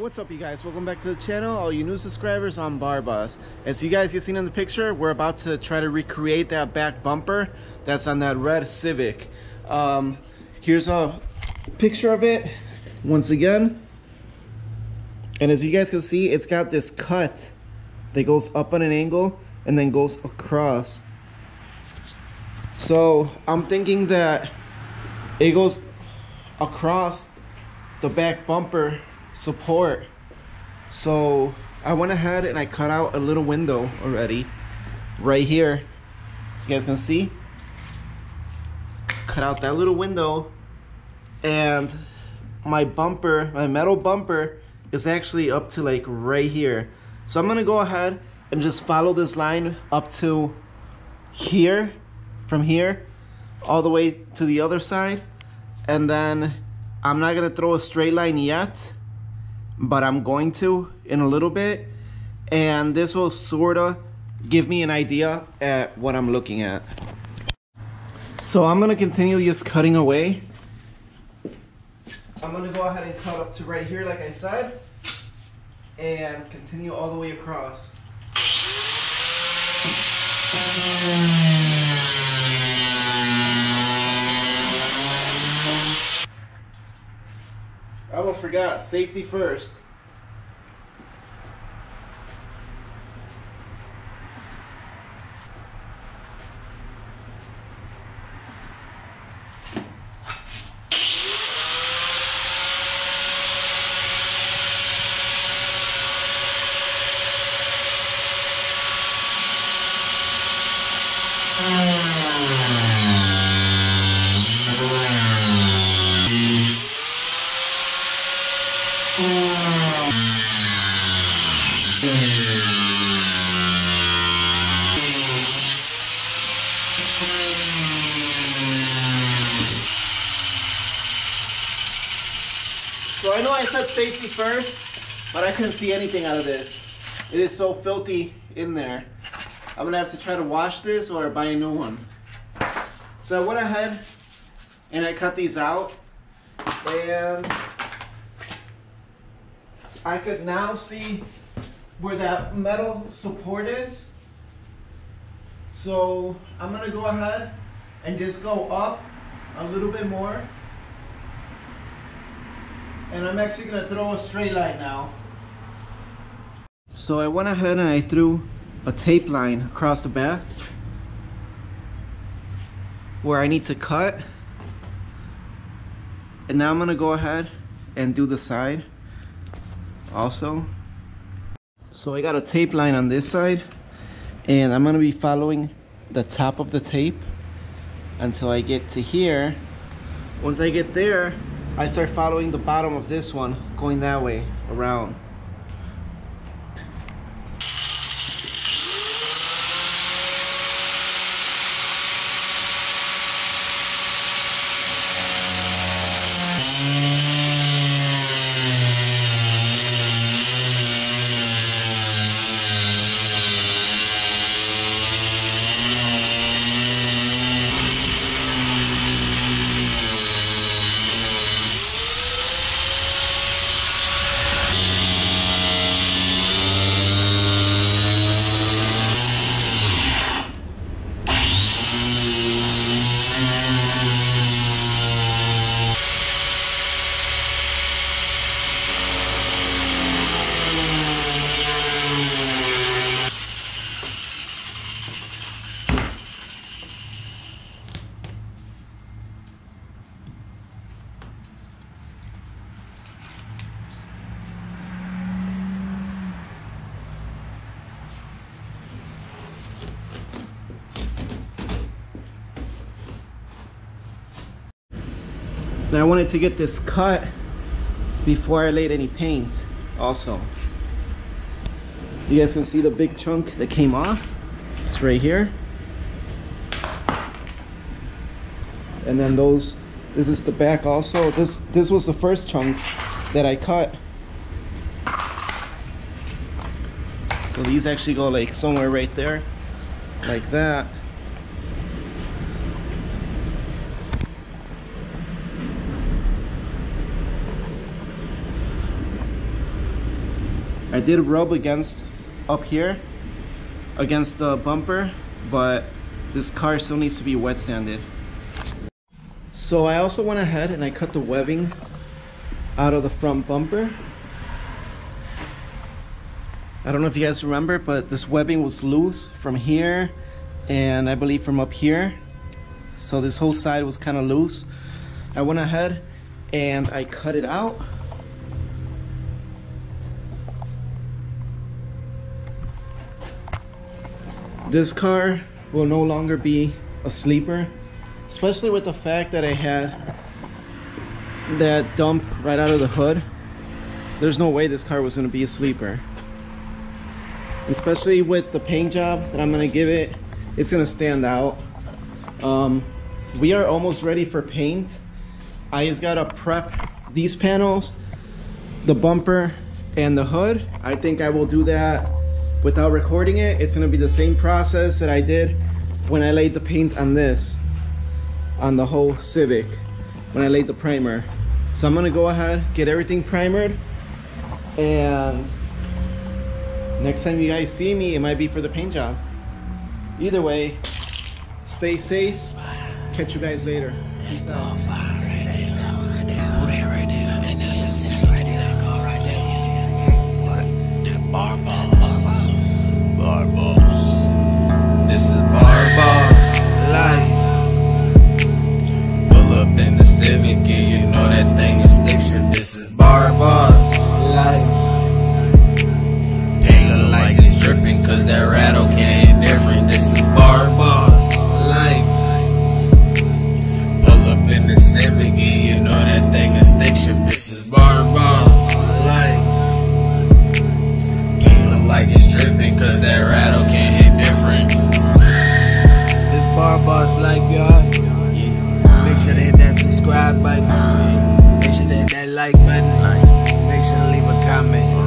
What's up, you guys? Welcome back to the channel. All you new subscribers, I'm Barboss. As you guys get seen in the picture, we're about to try to recreate that back bumper that's on that red Civic. Here's a picture of it once again. And as you guys can see, it's got this cut that goes up on an angle and then goes across. So I'm thinking that it goes across the back bumper support. So I went ahead and I cut out a little window already right here, so you guys can see. Cut out that little window, and my bumper, my metal bumper, is actually up to like right here. So I'm gonna go ahead and just follow this line up to here, from here all the way to the other side. And then I'm not gonna throw a straight line yet, but I'm going to in a little bit, and this will sorta give me an idea at what I'm looking at. So I'm gonna continue just cutting away. I'm gonna go ahead and cut up to right here like I said, and continue all the way across. I almost forgot, safety first. So I know I said safety first, but I couldn't see anything out of this. It is so filthy in there. I'm gonna have to try to wash this or buy a new one. So I went ahead and I cut these out, and I could now see where that metal support is. So I'm gonna go ahead and just go up a little bit more. And I'm actually gonna throw a straight line now. So I went ahead and I threw a tape line across the back where I need to cut. And now I'm gonna go ahead and do the side also. So I got a tape line on this side, and I'm gonna be following the top of the tape until I get to here. Once I get there, I start following the bottom of this one, going that way around. And I wanted to get this cut before I laid any paint also. You guys can see the big chunk that came off. It's right here. And then those, this is the back also. This was the first chunk that I cut. So these actually go like somewhere right there, like that. I did rub against up here against the bumper, but this car still needs to be wet sanded. So I also went ahead and I cut the webbing out of the front bumper. I don't know if you guys remember, but this webbing was loose from here and I believe from up here. So this whole side was kind of loose. I went ahead and I cut it out. This car will no longer be a sleeper, especially with the fact that I had that dump right out of the hood. There's no way this car was going to be a sleeper. Especially with the paint job that I'm going to give it, it's going to stand out. We are almost ready for paint. I just got to prep these panels, the bumper, and the hood. I think I will do that without recording it. It's going to be the same process that I did when I laid the paint on this, on the whole Civic, when I laid the primer. So I'm going to go ahead, get everything primered, and next time you guys see me, it might be for the paint job. Either way, stay safe. Catch you guys later. Peace out. Make sure to hit that like button, make sure to leave a comment.